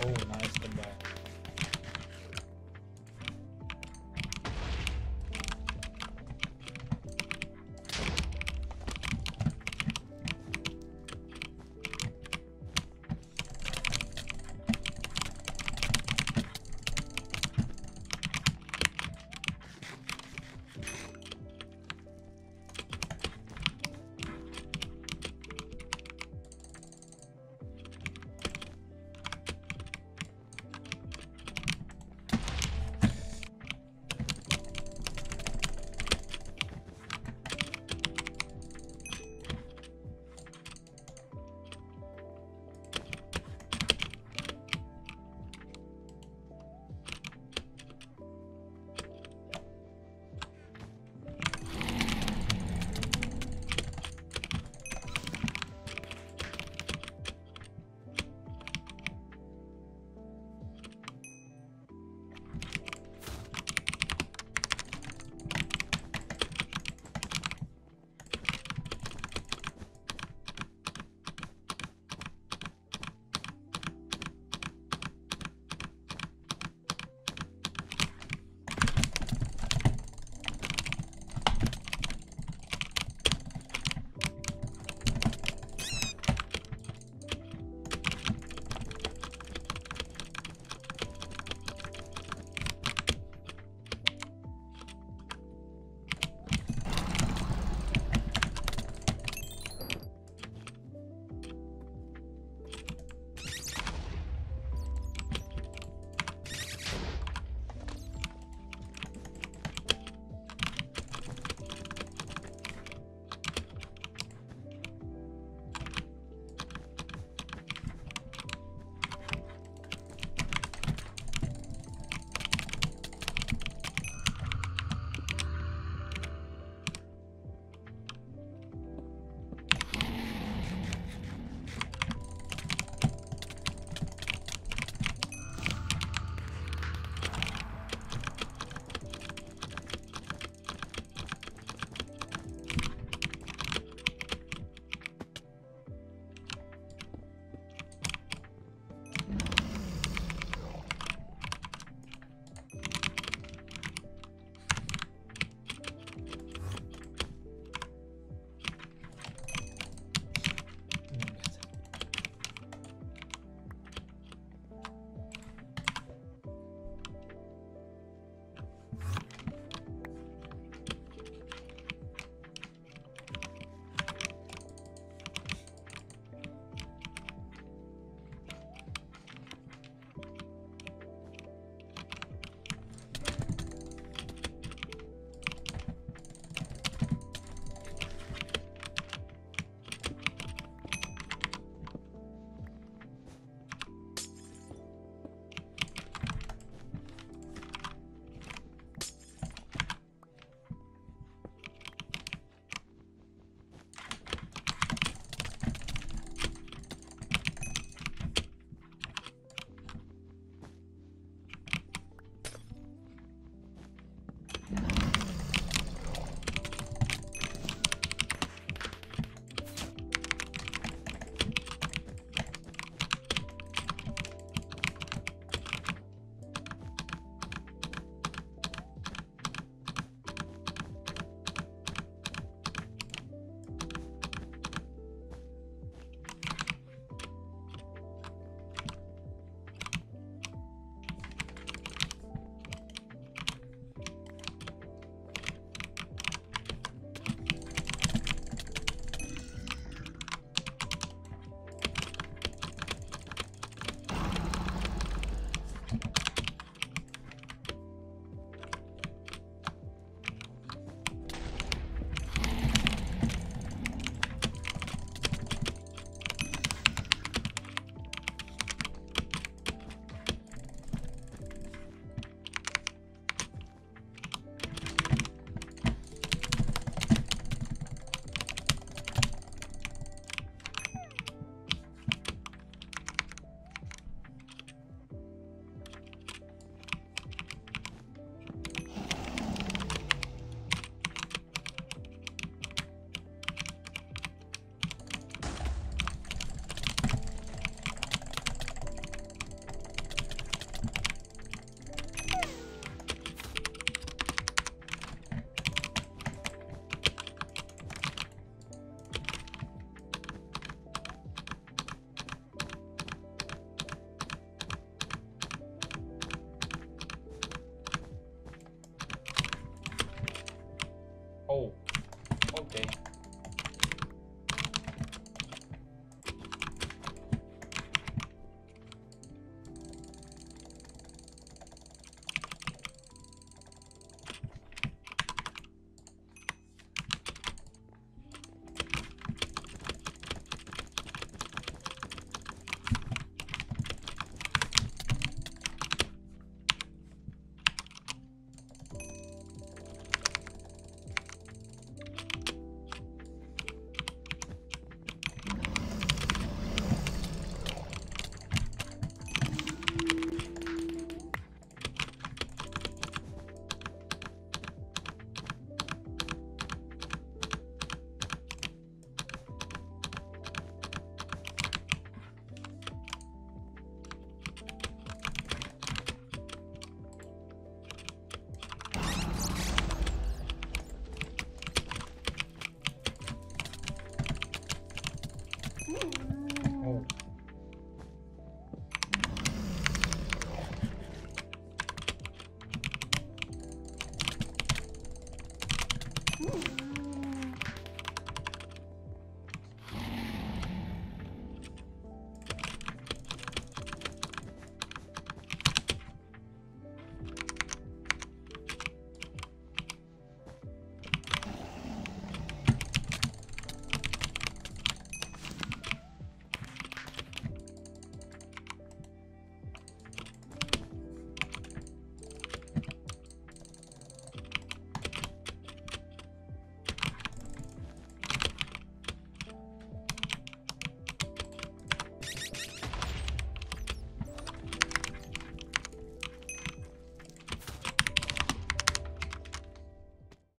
Oh, nice comeback.